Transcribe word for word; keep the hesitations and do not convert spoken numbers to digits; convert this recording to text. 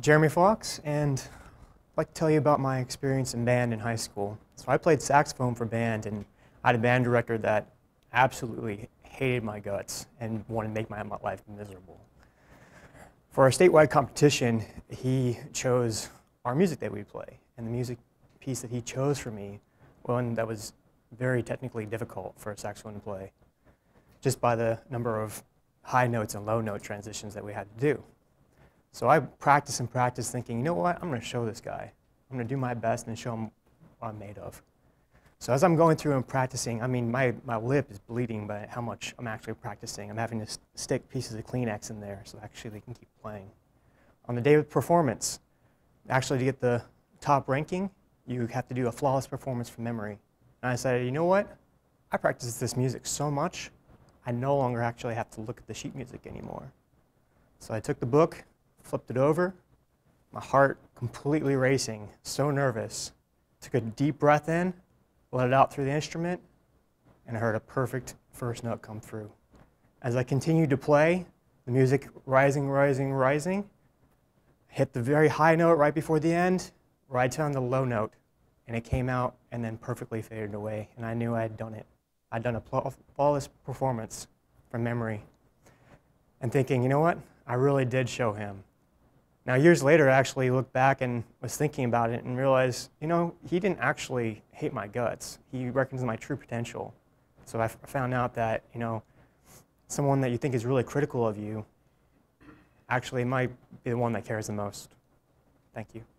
Jeremy Foxx, and I'd like to tell you about my experience in band in high school. So I played saxophone for band, and I had a band director that absolutely hated my guts and wanted to make my life miserable. For our statewide competition, he chose our music that we play, and the music piece that he chose for me, one that was very technically difficult for a saxophone to play, just by the number of high notes and low note transitions that we had to do. So I practiced and practiced thinking, you know what, I'm going to show this guy. I'm going to do my best and show him what I'm made of. So as I'm going through and practicing, I mean, my, my lip is bleeding by how much I'm actually practicing. I'm having to stick pieces of Kleenex in there so actually they can keep playing. On the day of performance, actually to get the top ranking, you have to do a flawless performance from memory. And I said, you know what, I practiced this music so much, I no longer actually have to look at the sheet music anymore. So I took the book, flipped it over, my heart completely racing, so nervous. Took a deep breath in, let it out through the instrument, and I heard a perfect first note come through. As I continued to play, the music rising, rising, rising, hit the very high note right before the end, right down the low note, and it came out and then perfectly faded away, and I knew I had done it. I'd done a flawless performance from memory, and thinking, you know what, I really did show him. Now years later, I actually looked back and was thinking about it and realized, you know, he didn't actually hate my guts. He recognized my true potential. So I found out that, you know, someone that you think is really critical of you actually might be the one that cares the most. Thank you.